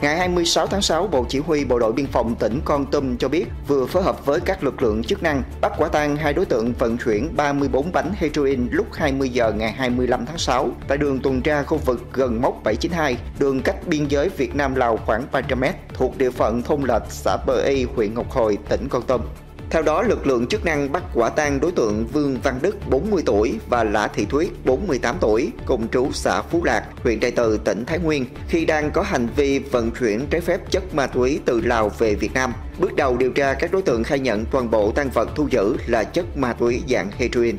Ngày 26 tháng 6, Bộ Chỉ huy Bộ đội Biên phòng tỉnh Kon Tum cho biết vừa phối hợp với các lực lượng chức năng bắt quả tang hai đối tượng vận chuyển 34 bánh heroin lúc 20 giờ ngày 25 tháng 6 tại đường tuần tra khu vực gần mốc 792, đường cách biên giới Việt Nam-Lào khoảng 300 m thuộc địa phận thôn Lệch, xã Bờ Y, huyện Ngọc Hồi, tỉnh Kon Tum. Theo đó, lực lượng chức năng bắt quả tang đối tượng Vương Văn Đức, 40 tuổi và Lã Thị Thúy, 48 tuổi, cùng trú xã Phú Lạc, huyện Đại Từ, tỉnh Thái Nguyên, khi đang có hành vi vận chuyển trái phép chất ma túy từ Lào về Việt Nam. Bước đầu điều tra, các đối tượng khai nhận toàn bộ tang vật thu giữ là chất ma túy dạng heroin.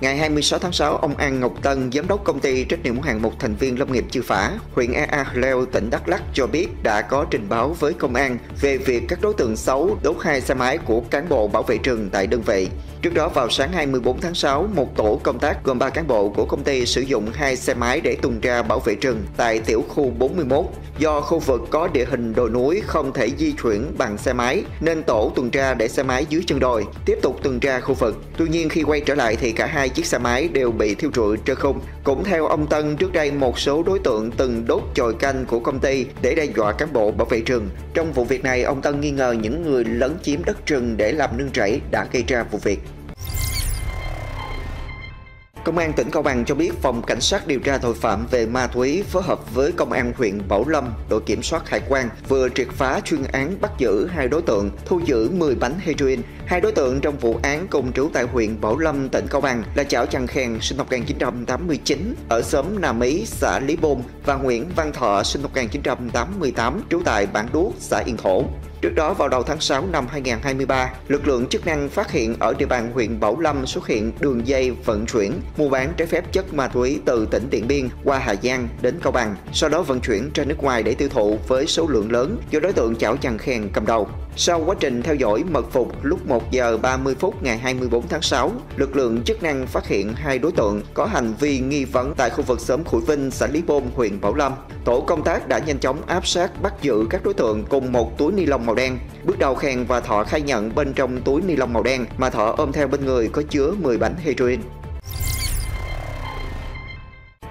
Ngày 26 tháng 6, ông An Ngọc Tân, giám đốc công ty trách nhiệm hữu hạn một thành viên lâm nghiệp Chư Phả, huyện Ea Leo, tỉnh Đắk Lắk cho biết đã có trình báo với công an về việc các đối tượng xấu đốt 2 xe máy của cán bộ bảo vệ rừng tại đơn vị. Trước đó vào sáng 24 tháng 6, một tổ công tác gồm 3 cán bộ của công ty sử dụng 2 xe máy để tuần tra bảo vệ rừng tại tiểu khu 41. Do khu vực có địa hình đồi núi không thể di chuyển bằng xe máy nên tổ tuần tra để xe máy dưới chân đồi, tiếp tục tuần tra khu vực. Tuy nhiên khi quay trở lại thì cả hai chiếc xe máy đều bị thiêu rụi trơ khung. Cũng theo ông Tân, trước đây một số đối tượng từng đốt chòi canh của công ty để đe dọa cán bộ bảo vệ rừng. Trong vụ việc này, ông Tân nghi ngờ những người lấn chiếm đất rừng để làm nương rẫy đã gây ra vụ việc. Công an tỉnh Cao Bằng cho biết Phòng Cảnh sát điều tra tội phạm về ma túy phối hợp với Công an huyện Bảo Lâm, đội kiểm soát hải quan vừa triệt phá chuyên án bắt giữ 2 đối tượng, thu giữ 10 bánh heroin. 2 đối tượng trong vụ án cùng trú tại huyện Bảo Lâm, tỉnh Cao Bằng là Chảo Trần Khen sinh năm 1989 ở xóm Nà Mí, xã Lý Bôn và Nguyễn Văn Thọ sinh năm 1988 trú tại Bản Đuốc, xã Yên Thổ. Trước đó vào đầu tháng 6 năm 2023, lực lượng chức năng phát hiện ở địa bàn huyện Bảo Lâm xuất hiện đường dây vận chuyển mua bán trái phép chất ma túy từ tỉnh Điện Biên qua Hà Giang đến Cao Bằng, sau đó vận chuyển ra nước ngoài để tiêu thụ với số lượng lớn do đối tượng Chảo Trần Khen cầm đầu. Sau quá trình theo dõi mật phục, lúc 1 giờ 30 phút ngày 24 tháng 6, lực lượng chức năng phát hiện 2 đối tượng có hành vi nghi vấn tại khu vực xóm Khủi Vinh, xã Lý Bôn, huyện Bảo Lâm. Tổ công tác đã nhanh chóng áp sát bắt giữ các đối tượng cùng một túi ni lông màu đen. Bước đầu Khen và Thọ khai nhận bên trong túi ni lông màu đen mà Thọ ôm theo bên người có chứa 10 bánh heroin.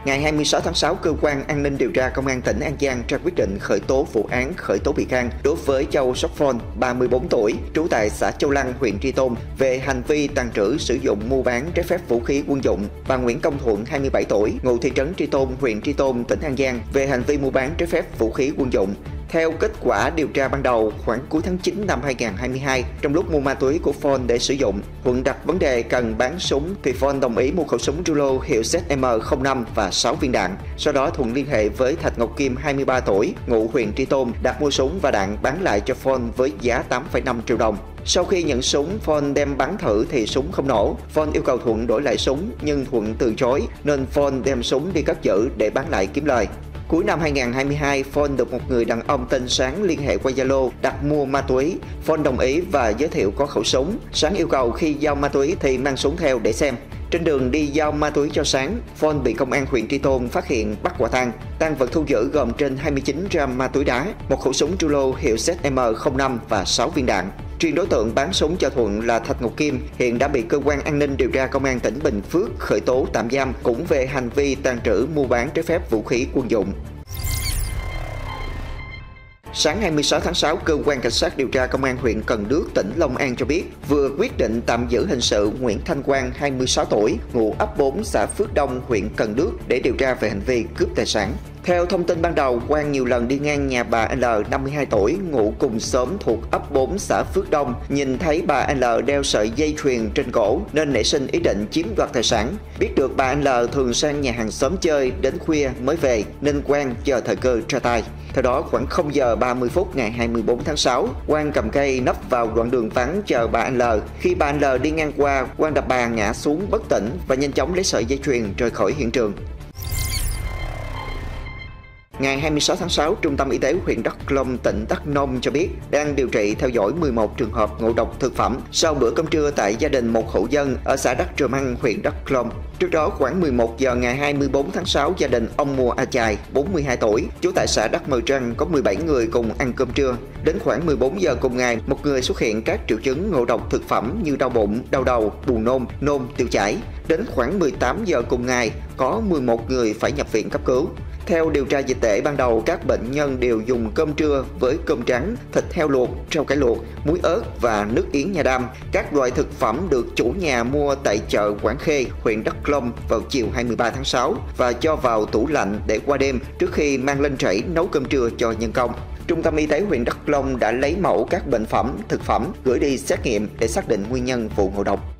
Ngày 26 tháng 6, Cơ quan An ninh điều tra Công an tỉnh An Giang ra quyết định khởi tố vụ án, khởi tố bị can đối với Châu Sóc Phôn, 34 tuổi, trú tại xã Châu Lăng, huyện Tri Tôn, về hành vi tàng trữ, sử dụng, mua bán trái phép vũ khí quân dụng, và Nguyễn Công Thuận, 27 tuổi, ngụ thị trấn Tri Tôn, huyện Tri Tôn, tỉnh An Giang, về hành vi mua bán trái phép vũ khí quân dụng. Theo kết quả điều tra ban đầu, khoảng cuối tháng 9 năm 2022, trong lúc mua ma túy của Phone để sử dụng, Thuận đặt vấn đề cần bán súng thì Phone đồng ý mua khẩu súng rulo hiệu ZM05 và 6 viên đạn. Sau đó Thuận liên hệ với Thạch Ngọc Kim, 23 tuổi, ngụ huyện Tri Tôn, đặt mua súng và đạn bán lại cho Phone với giá 8,5 triệu đồng. Sau khi nhận súng, Phone đem bắn thử thì súng không nổ. Phone yêu cầu Thuận đổi lại súng nhưng Thuận từ chối nên Phone đem súng đi cất giữ để bán lại kiếm lời. Cuối năm 2022, Phone được một người đàn ông tên Sáng liên hệ qua Zalo đặt mua ma túy. Phone đồng ý và giới thiệu có khẩu súng. Sáng yêu cầu khi giao ma túy thì mang súng theo để xem. Trên đường đi giao ma túy cho Sáng, Phone bị công an huyện Tri Tôn phát hiện bắt quả tang. Tang vật thu giữ gồm trên 29 gram ma túy đá, một khẩu súng rulo hiệu ZM05 và 6 viên đạn. Riêng đối tượng bán súng cho Thuận là Thạch Ngọc Kim hiện đã bị Cơ quan An ninh điều tra Công an tỉnh Bình Phước khởi tố tạm giam cũng về hành vi tàng trữ mua bán trái phép vũ khí quân dụng. Sáng 26 tháng 6, Cơ quan Cảnh sát điều tra Công an huyện Cần Đước, tỉnh Long An cho biết vừa quyết định tạm giữ hình sự Nguyễn Thanh Quang, 26 tuổi, ngụ ấp 4 xã Phước Đông, huyện Cần Đước để điều tra về hành vi cướp tài sản. Theo thông tin ban đầu, Quang nhiều lần đi ngang nhà bà L, 52 tuổi, ngụ cùng xóm thuộc ấp 4 xã Phước Đông, nhìn thấy bà L đeo sợi dây chuyền trên cổ nên nảy sinh ý định chiếm đoạt tài sản. Biết được bà L thường sang nhà hàng xóm chơi đến khuya mới về nên Quang chờ thời cơ ra tay. Theo đó, khoảng 0 giờ 30 phút ngày 24 tháng 6, Quang cầm cây nấp vào đoạn đường vắng chờ bà L. Khi bà L đi ngang qua, Quang đập bà ngã xuống bất tỉnh và nhanh chóng lấy sợi dây chuyền rời khỏi hiện trường. Ngày 26 tháng 6, Trung tâm Y tế huyện Đắk Lông, tỉnh Đắk Nông cho biết đang điều trị theo dõi 11 trường hợp ngộ độc thực phẩm sau bữa cơm trưa tại gia đình một hộ dân ở xã Đắk Trờ Măng, huyện Đắk Lông. Trước đó, khoảng 11 giờ ngày 24 tháng 6, gia đình ông Mùa A Chài, 42 tuổi, trú tại xã Đắk Mờ Trăng có 17 người cùng ăn cơm trưa. Đến khoảng 14 giờ cùng ngày, một người xuất hiện các triệu chứng ngộ độc thực phẩm như đau bụng, đau đầu, buồn nôn, nôn, tiêu chảy. Đến khoảng 18 giờ cùng ngày, có 11 người phải nhập viện cấp cứu. Theo điều tra dịch tễ ban đầu, các bệnh nhân đều dùng cơm trưa với cơm trắng, thịt heo luộc, rau cải luộc, muối ớt và nước yến nha đam. Các loại thực phẩm được chủ nhà mua tại chợ Quảng Khê, huyện Đắk Lông vào chiều 23 tháng 6 và cho vào tủ lạnh để qua đêm trước khi mang lên rẫy nấu cơm trưa cho nhân công. Trung tâm Y tế huyện Đắk Lông đã lấy mẫu các bệnh phẩm, thực phẩm gửi đi xét nghiệm để xác định nguyên nhân vụ ngộ độc.